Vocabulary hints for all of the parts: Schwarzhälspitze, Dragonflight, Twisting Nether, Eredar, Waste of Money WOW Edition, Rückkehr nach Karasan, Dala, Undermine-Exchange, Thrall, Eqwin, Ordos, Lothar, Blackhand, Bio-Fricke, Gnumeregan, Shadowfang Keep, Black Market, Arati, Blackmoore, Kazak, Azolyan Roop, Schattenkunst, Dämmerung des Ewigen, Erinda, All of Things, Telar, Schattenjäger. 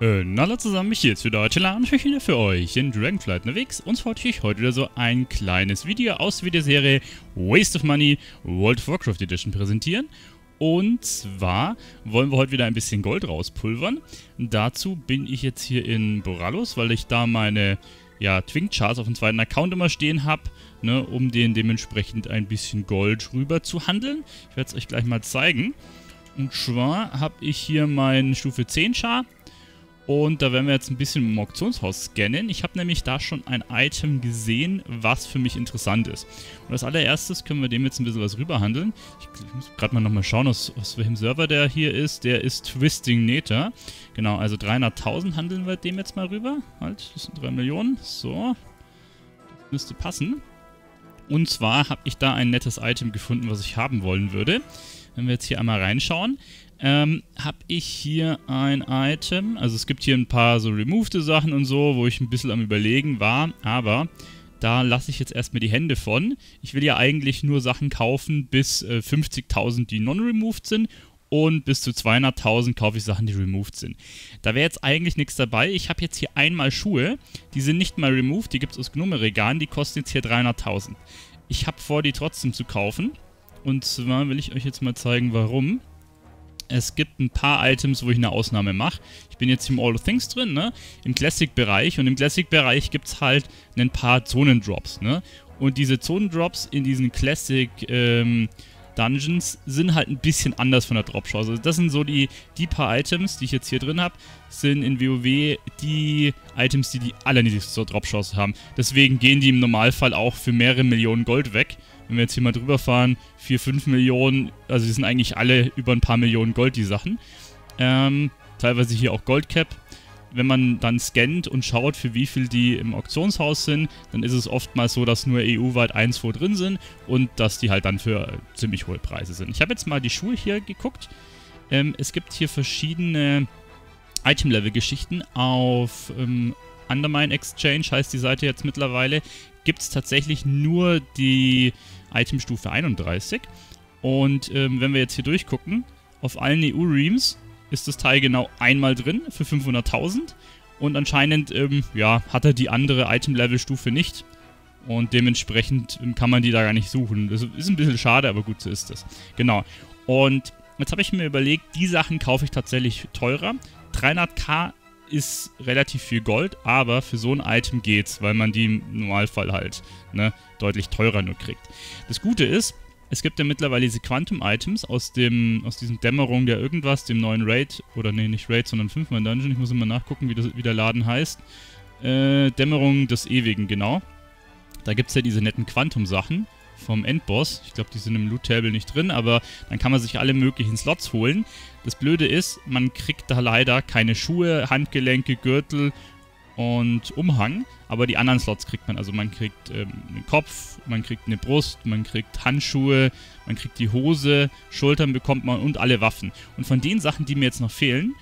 Hallo zusammen, ich hier jetzt wieder Telar und ich bin wieder für euch in Dragonflight unterwegs und wollte ich heute wieder so ein kleines Video aus der Videoserie Waste of Money World of Warcraft Edition präsentieren. Und zwar wollen wir heute wieder ein bisschen Gold rauspulvern. Dazu bin ich jetzt hier in Boralus, weil ich da meine Twink-Charts auf dem zweiten Account immer stehen habe, ne, um den dementsprechend ein bisschen Gold rüber zu handeln. Ich werde es euch gleich mal zeigen. Und zwar habe ich hier meinen Stufe 10 Char. Und da werden wir jetzt ein bisschen im Auktionshaus scannen. Ich habe nämlich da schon ein Item gesehen, was für mich interessant ist. Und als allererstes können wir dem jetzt ein bisschen was rüberhandeln. Ich muss gerade mal nochmal schauen, aus welchem Server der hier ist. Der ist Twisting Nether. Genau, also 300.000 handeln wir dem jetzt mal rüber. Halt, das sind 3 Millionen. So, das müsste passen. Und zwar habe ich da ein nettes Item gefunden, was ich haben wollen würde. Wenn wir jetzt hier einmal reinschauen, habe ich hier ein Item, also es gibt hier ein paar so removede Sachen und so, wo ich ein bisschen am Überlegen war, aber da lasse ich jetzt erstmal die Hände von. Ich will ja eigentlich nur Sachen kaufen bis 50.000, die non-removed sind, und bis zu 200.000 kaufe ich Sachen, die removed sind. Da wäre jetzt eigentlich nichts dabei. Ich habe jetzt hier einmal Schuhe, die sind nicht mal removed, die gibt es aus Gnumeregan, die kosten jetzt hier 300.000. Ich habe vor, die trotzdem zu kaufen. Und zwar will ich euch jetzt mal zeigen, warum. Es gibt ein paar Items, wo ich eine Ausnahme mache. Ich bin jetzt im All of Things drin, ne? Im Classic-Bereich. Und im Classic-Bereich gibt es halt ein paar Zonendrops, ne? Und diese Zonendrops in diesen Classic-Dungeons sind halt ein bisschen anders von der Dropschau. Also das sind so die paar Items, die ich jetzt hier drin habe, sind in WoW die Items, die allerniedrigste Dropschance haben. Deswegen gehen die im Normalfall auch für mehrere Millionen Gold weg. Wenn wir jetzt hier mal drüber fahren, 4, 5 Millionen, also die sind eigentlich alle über ein paar Millionen Gold, die Sachen. Teilweise hier auch Goldcap. Wenn man dann scannt und schaut, für wie viel die im Auktionshaus sind, dann ist es oftmals so, dass nur EU-weit 1, 2 drin sind und dass die halt dann für ziemlich hohe Preise sind. Ich habe jetzt mal die Schuhe hier geguckt. Es gibt hier verschiedene Item-Level-Geschichten auf Undermine-Exchange, heißt die Seite jetzt mittlerweile. Gibt es tatsächlich nur die Itemstufe 31. Und wenn wir jetzt hier durchgucken, auf allen EU-Reams ist das Teil genau einmal drin für 500.000. Und anscheinend hat er die andere Item-Level-Stufe nicht. Und dementsprechend kann man die da gar nicht suchen. Das ist ein bisschen schade, aber gut, so ist das. Genau. Und jetzt habe ich mir überlegt, die Sachen kaufe ich tatsächlich teurer. 300k ist relativ viel Gold, aber für so ein Item geht's, weil man die im Normalfall halt deutlich teurer nur kriegt. Das Gute ist, es gibt ja mittlerweile diese Quantum-Items aus diesem Dämmerung der irgendwas, dem neuen Raid, oder nee, nicht Raid, sondern 5-Mann-Dungeon, ich muss immer nachgucken, wie der Laden heißt. Dämmerung des Ewigen, genau. Da gibt es ja diese netten Quantum-Sachen vom Endboss. Ich glaube, die sind im Loot-Table nicht drin, aber dann kann man sich alle möglichen Slots holen. Das Blöde ist, man kriegt da leider keine Schuhe, Handgelenke, Gürtel und Umhang, aber die anderen Slots kriegt man. Also man kriegt einen Kopf, man kriegt eine Brust, man kriegt Handschuhe, man kriegt die Hose, Schultern bekommt man und alle Waffen. Und von den Sachen, die mir jetzt noch fehlen,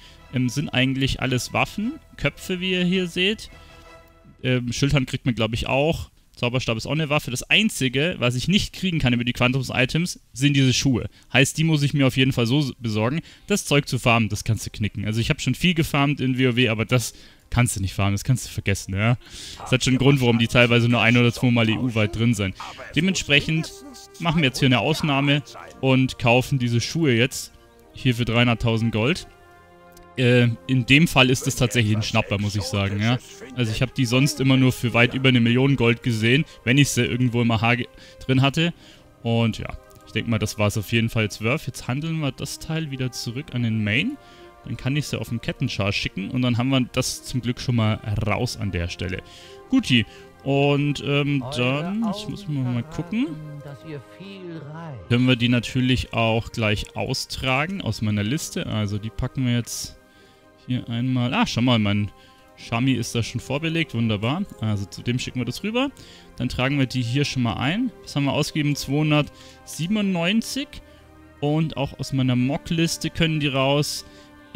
sind eigentlich alles Waffen, Köpfe, wie ihr hier seht. Schultern kriegt man, glaube ich, auch. Zauberstab ist auch eine Waffe. Das Einzige, was ich nicht kriegen kann über die Quantums-Items, sind diese Schuhe. Heißt, die muss ich mir auf jeden Fall so besorgen. Das Zeug zu farmen, das kannst du knicken. Also ich habe schon viel gefarmt in WoW, aber das kannst du nicht farmen, das kannst du vergessen, ja. Das hat schon einen Grund, warum die teilweise nur 1 oder 2 Mal EU-weit drin sind. Dementsprechend machen wir jetzt hier eine Ausnahme und kaufen diese Schuhe jetzt hier für 300.000 Gold. In dem Fall ist es tatsächlich ein Schnapper, muss ich sagen, ja. Also ich habe die sonst immer nur für weit über 1 Million Gold gesehen, wenn ich sie irgendwo im AH drin hatte. Und ja, ich denke mal, das war es auf jeden Fall worth. Jetzt handeln wir das Teil wieder zurück an den Main. Dann kann ich sie auf den Kettenchar schicken und dann haben wir das zum Glück schon mal raus an der Stelle. Guti. Und dann, ich muss mal gucken, können wir die natürlich auch gleich austragen aus meiner Liste. Also die packen wir jetzt hier einmal. Ah, schau mal, mein Shami ist da schon vorbelegt. Wunderbar. Also zu dem schicken wir das rüber. Dann tragen wir die hier schon mal ein. Was haben wir ausgegeben? 297. Und auch aus meiner Mock-Liste können die raus.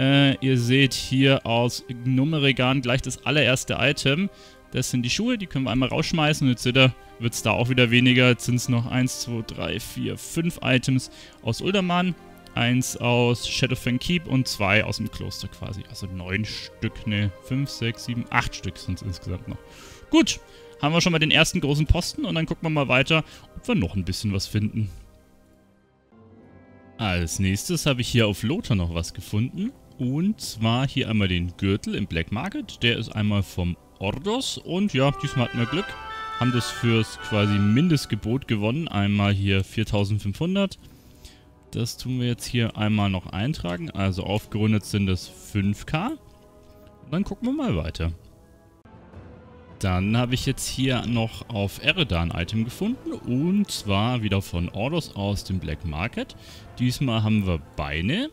Ihr seht hier aus Gnumeregan gleich das allererste Item. Das sind die Schuhe, die können wir einmal rausschmeißen. Und jetzt wird es da auch wieder weniger. Jetzt sind es noch 1, 2, 3, 4, 5 Items aus Uldaman. Eins aus Shadowfang Keep und zwei aus dem Kloster quasi. Also 9 Stück, ne, 5, 6, 7, 8 Stück sind es insgesamt noch. Gut, haben wir schon mal den ersten großen Posten und dann gucken wir mal weiter, ob wir noch ein bisschen was finden. Als nächstes habe ich hier auf Lothar noch was gefunden. Und zwar hier einmal den Gürtel im Black Market. Der ist einmal vom Ordos und ja, diesmal hatten wir Glück. Haben das fürs quasi Mindestgebot gewonnen. Einmal hier 4500. Das tun wir jetzt hier einmal noch eintragen. Also aufgerundet sind es 5k. Und dann gucken wir mal weiter. Dann habe ich jetzt hier noch auf Eredar ein Item gefunden. Und zwar wieder von Ordos aus dem Black Market. Diesmal haben wir Beine.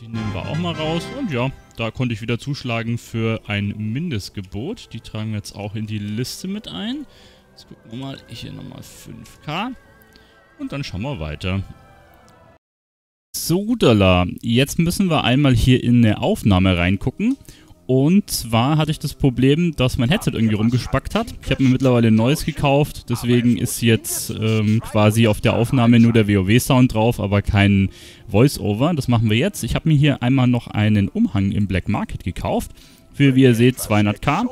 Die nehmen wir auch mal raus. Und ja, da konnte ich wieder zuschlagen für ein Mindestgebot. Die tragen wir jetzt auch in die Liste mit ein. Jetzt gucken wir mal. Hier nochmal 5k. Und dann schauen wir weiter. So, Dala, jetzt müssen wir einmal hier in eine Aufnahme reingucken. Und zwar hatte ich das Problem, dass mein Headset irgendwie rumgespackt hat. Ich habe mir mittlerweile ein neues gekauft, deswegen ist jetzt quasi auf der Aufnahme nur der WoW-Sound drauf, aber kein Voice-Over. Das machen wir jetzt. Ich habe mir hier einmal noch einen Umhang im Black Market gekauft. Für, wie ihr seht, 200k.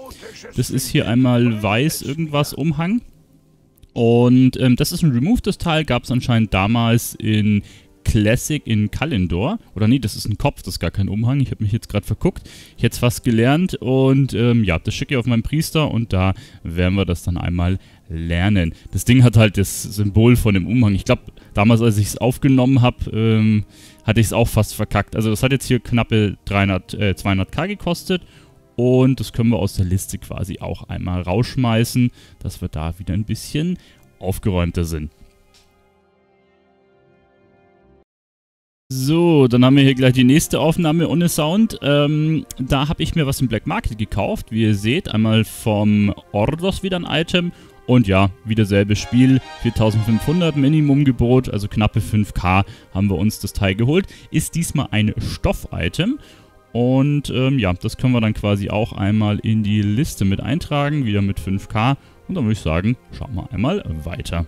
Das ist hier einmal weiß irgendwas Umhang. Und das ist ein removedes Teil, gab es anscheinend damals in Classic in Kalendor. Oder nee, das ist ein Kopf, das ist gar kein Umhang. Ich habe mich jetzt gerade verguckt. Ich hätte es fast gelernt. Und ja, das schicke ich auf meinen Priester und da werden wir das dann einmal lernen. Das Ding hat halt das Symbol von dem Umhang. Ich glaube, damals, als ich es aufgenommen habe, hatte ich es auch fast verkackt. Also das hat jetzt hier knappe 200k gekostet. Und das können wir aus der Liste quasi auch einmal rausschmeißen, dass wir da wieder ein bisschen aufgeräumter sind. So, dann haben wir hier gleich die nächste Aufnahme ohne Sound. Da habe ich mir was im Black Market gekauft. Wie ihr seht, einmal vom Ordos wieder ein Item. Und ja, wieder selbes Spiel. 4500 Minimumgebot, also knappe 5k haben wir uns das Teil geholt. Ist diesmal ein Stoff-Item. Und ja, das können wir dann quasi auch einmal in die Liste mit eintragen. Wieder mit 5k. Und dann würde ich sagen, schauen wir einmal weiter.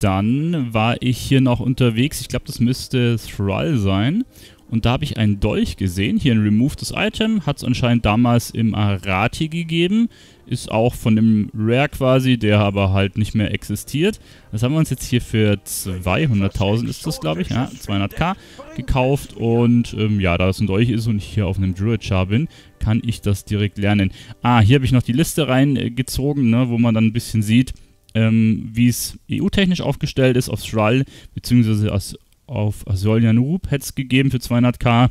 Dann war ich hier noch unterwegs, ich glaube das müsste Thrall sein und da habe ich einen Dolch gesehen, hier ein removedes Item, hat es anscheinend damals im Arati gegeben, ist auch von dem Rare quasi, der aber halt nicht mehr existiert. Das haben wir uns jetzt hier für 200.000 ist das glaube ich, ja, 200k gekauft und ja, da es ein Dolch ist und ich hier auf einem Druid-Char bin, kann ich das direkt lernen. Ah, hier habe ich noch die Liste reingezogen, ne, wo man dann ein bisschen sieht, wie es EU-technisch aufgestellt ist, auf Thrall, beziehungsweise auf Azolyan Roop hätte es gegeben für 200k.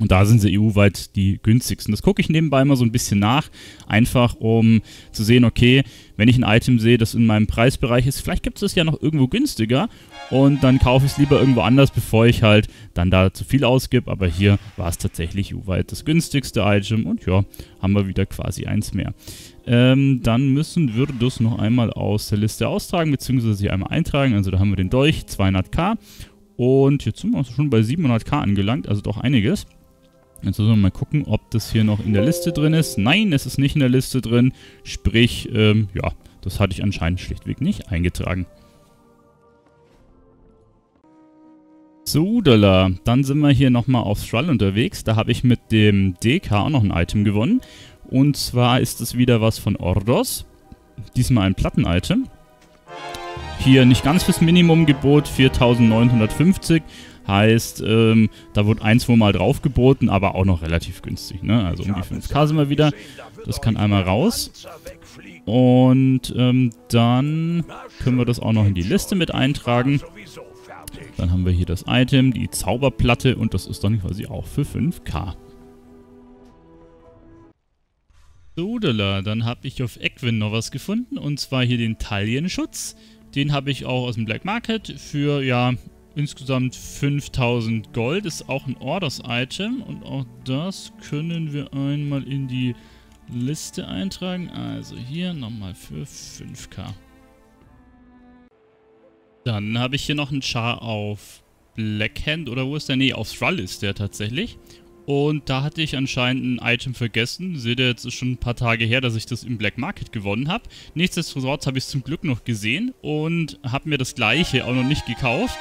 Und da sind sie EU-weit die günstigsten. Das gucke ich nebenbei mal so ein bisschen nach, einfach um zu sehen, okay, wenn ich ein Item sehe, das in meinem Preisbereich ist, vielleicht gibt es das ja noch irgendwo günstiger und dann kaufe ich es lieber irgendwo anders, bevor ich halt dann da zu viel ausgib. Aber hier war es tatsächlich EU-weit das günstigste Item und ja, haben wir wieder quasi eins mehr. Dann müssen wir das noch einmal aus der Liste austragen, beziehungsweise hier einmal eintragen. Also da haben wir den Dolch, 200k und jetzt sind wir schon bei 700k angelangt, also doch einiges. Jetzt müssen wir mal gucken, ob das hier noch in der Liste drin ist. Nein, es ist nicht in der Liste drin, sprich, ja, das hatte ich anscheinend schlichtweg nicht eingetragen. So, Dala, dann sind wir hier nochmal auf Thrall unterwegs. Da habe ich mit dem DK auch noch ein Item gewonnen. Und zwar ist es wieder was von Ordos. Diesmal ein Platten-Item. Hier nicht ganz fürs Minimumgebot, 4950. Heißt, da wird ein, zweimal drauf geboten, aber auch noch relativ günstig, ne? Also um die 5k sind wir wieder. Das kann einmal raus. Und dann können wir das auch noch in die Liste mit eintragen. Dann haben wir hier das Item, die Zauberplatte und das ist dann quasi auch für 5k. So, dann habe ich auf Eqwin noch was gefunden und zwar hier den Talienschutz. Den habe ich auch aus dem Black Market für, ja, insgesamt 5000 Gold. Ist auch ein Orders-Item und auch das können wir einmal in die Liste eintragen. Also hier nochmal für 5k. Dann habe ich hier noch einen Char auf Blackhand oder wo ist der? Nee, auf Thrall ist der tatsächlich. Und da hatte ich anscheinend ein Item vergessen. Seht ihr, jetzt ist schon ein paar Tage her, dass ich das im Black Market gewonnen habe. Nichtsdestotrotz habe ich es zum Glück noch gesehen und habe mir das gleiche auch noch nicht gekauft.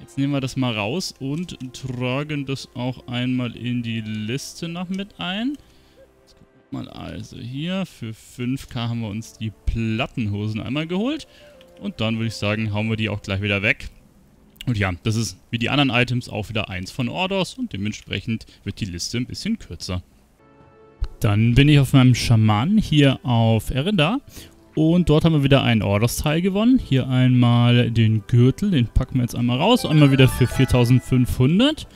Jetzt nehmen wir das mal raus und tragen das auch einmal in die Liste noch mit ein. Jetzt gucken wir mal, also hier für 5K haben wir uns die Plattenhosen einmal geholt. Und dann würde ich sagen, hauen wir die auch gleich wieder weg. Und ja, das ist wie die anderen Items auch wieder eins von Ordos und dementsprechend wird die Liste ein bisschen kürzer. Dann bin ich auf meinem Schaman hier auf Erinda. Und dort haben wir wieder einen Ordos-Teil gewonnen. Hier einmal den Gürtel, den packen wir jetzt einmal raus. Einmal wieder für 4500.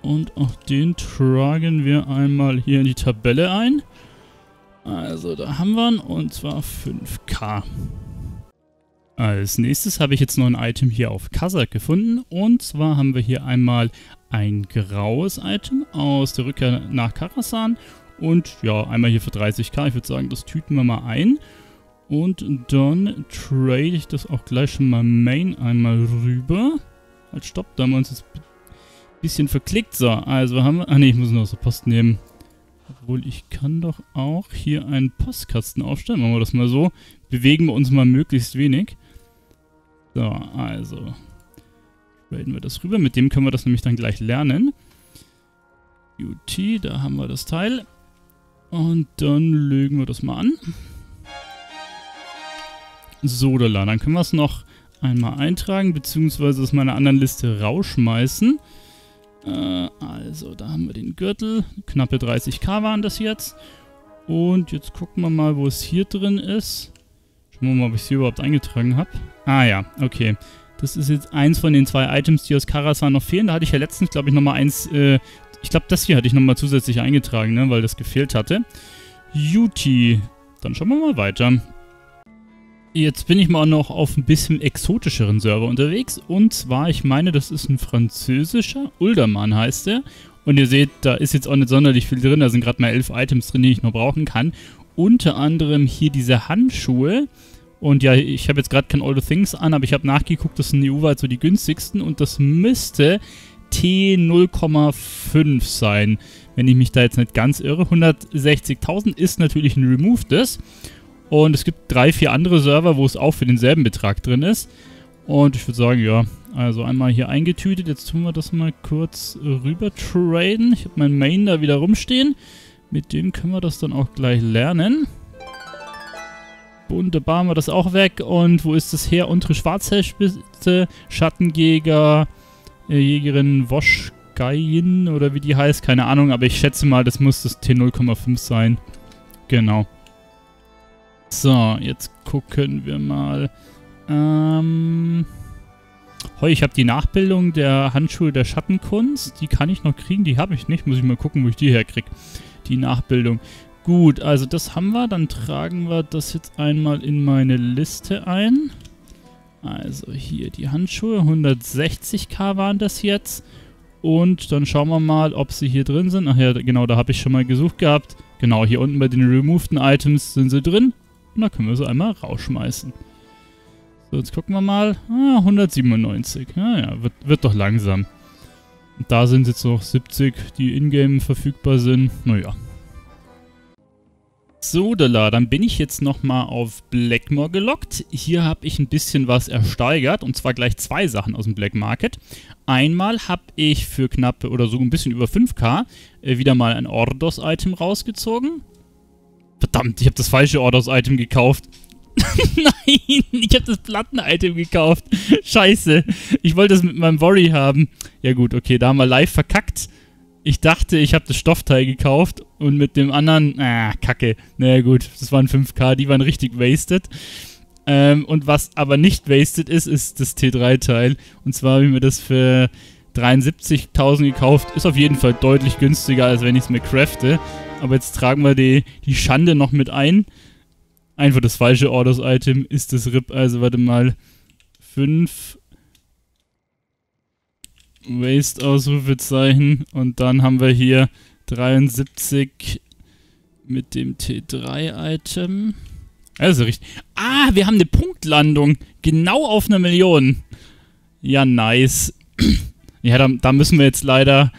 Und auch den tragen wir einmal hier in die Tabelle ein. Also da haben wir ihn und zwar 5K. Als nächstes habe ich jetzt noch ein Item hier auf Kazak gefunden. Und zwar haben wir hier einmal ein graues Item aus der Rückkehr nach Karasan. Und ja, einmal hier für 30K. Ich würde sagen, das tüten wir mal ein. Und dann trade ich das auch gleich schon mal Main einmal rüber. Halt, stopp, da haben wir uns jetzt ein bisschen verklickt. So, also haben wir... Ah ne, ich muss noch so Post nehmen. Obwohl, ich kann doch auch hier einen Postkasten aufstellen. Machen wir das mal so. Bewegen wir uns mal möglichst wenig. So, also traden wir das rüber. Mit dem können wir das nämlich dann gleich lernen. UT, da haben wir das Teil. Und dann legen wir das mal an. So, Dala, dann können wir es noch einmal eintragen, beziehungsweise aus meiner anderen Liste rausschmeißen. Also, da haben wir den Gürtel. Knappe 30K waren das jetzt. Und jetzt gucken wir mal, wo es hier drin ist. Schauen wir mal, ob ich es hier überhaupt eingetragen habe. Ah ja, okay. Das ist jetzt eins von den zwei Items, die aus Karasan noch fehlen. Da hatte ich ja letztens, glaube ich, nochmal eins... ich glaube, das hier hatte ich nochmal zusätzlich eingetragen, ne, weil das gefehlt hatte. Juti. Dann schauen wir mal weiter. Jetzt bin ich mal noch auf ein bisschen exotischeren Server unterwegs. Und zwar, ich meine, das ist ein französischer. Uldaman heißt der. Und ihr seht, da ist jetzt auch nicht sonderlich viel drin. Da sind gerade mal 11 Items drin, die ich noch brauchen kann. Unter anderem hier diese Handschuhe. Und ja, ich habe jetzt gerade kein All of Things an, aber ich habe nachgeguckt, das sind EU-weit so die günstigsten. Und das müsste T0,5 sein. Wenn ich mich da jetzt nicht ganz irre. 160.000 ist natürlich ein Removedes. Und es gibt 3, 4 andere Server, wo es auch für denselben Betrag drin ist. Und ich würde sagen, ja, also einmal hier eingetütet. Jetzt tun wir das mal kurz rüber traden. Ich habe meinen Main da wieder rumstehen. Mit dem können wir das dann auch gleich lernen. Wunderbar, haben wir das auch weg. Und wo ist das her? Untere Schwarzhälspitze, Schattenjäger, Jägerin Woschgein oder wie die heißt. Keine Ahnung, aber ich schätze mal, das muss das T0,5 sein. Genau. So, jetzt gucken wir mal. Ich habe die Nachbildung der Handschuhe der Schattenkunst. Die kann ich noch kriegen, die habe ich nicht. Muss ich mal gucken, wo ich die herkriege. Die Nachbildung. Gut, also das haben wir. Dann tragen wir das jetzt einmal in meine Liste ein. Also hier die Handschuhe. 160K waren das jetzt. Und dann schauen wir mal, ob sie hier drin sind. Ach ja, genau, da habe ich schon mal gesucht gehabt. Genau, hier unten bei den removeden Items sind sie drin. Und da können wir sie einmal rausschmeißen. So, jetzt gucken wir mal. Ah, 197. Naja, wird doch langsam. Und da sind jetzt noch 70, die in-game verfügbar sind. Naja. So, Dala, dann bin ich jetzt nochmal auf Blackmoore gelockt. Hier habe ich ein bisschen was ersteigert. Und zwar gleich 2 Sachen aus dem Black Market. Einmal habe ich für knappe oder so ein bisschen über 5K wieder mal ein Ordos-Item rausgezogen. Verdammt, ich habe das falsche Ordos-Item gekauft. Nein, ich habe das Platten-Item gekauft. Scheiße, ich wollte es mit meinem Worry haben. Ja gut, okay, da haben wir live verkackt. Ich dachte, ich habe das Stoffteil gekauft und mit dem anderen... Ah, kacke. Naja gut, das waren 5K, die waren richtig wasted. Und was aber nicht wasted ist, ist das T3-Teil. Und zwar habe ich mir das für 73.000 gekauft. Ist auf jeden Fall deutlich günstiger, als wenn ich es mir crafte. Aber jetzt tragen wir die Schande noch mit ein. Einfach das falsche Ordos-Item ist das RIP. Also warte mal. 5 Waste-Ausrufezeichen. Und dann haben wir hier 73 mit dem T3-Item. Also richtig. Ah, wir haben eine Punktlandung. Genau auf 1 Million. Ja, nice. Ja, da müssen wir jetzt leider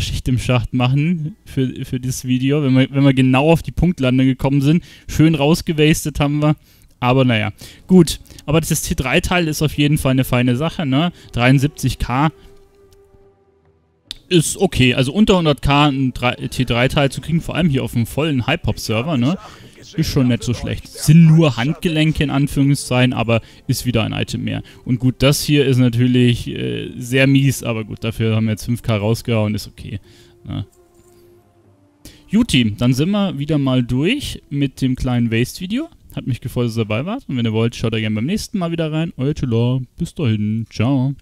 Schicht im Schacht machen für dieses Video, wenn wir genau auf die Punktlandung gekommen sind. Schön rausgewastet haben wir. Aber naja, gut. Aber das T3-Teil ist auf jeden Fall eine feine Sache, ne? 73k ist okay. Also unter 100k ein T3-Teil zu kriegen, vor allem hier auf dem vollen Hypehop-Server, ne? Ist schon nicht so schlecht. Sind nur Handgelenke in Anführungszeichen, aber ist wieder ein Item mehr. Und gut, das hier ist natürlich sehr mies, aber gut, dafür haben wir jetzt 5k rausgehauen, ist okay. Ne? Juti, dann sind wir wieder mal durch mit dem kleinen Waste-Video. Hat mich gefreut, dass ihr dabei wart. Und wenn ihr wollt, schaut ihr gerne beim nächsten Mal wieder rein. Euer Telar. Bis dahin. Ciao.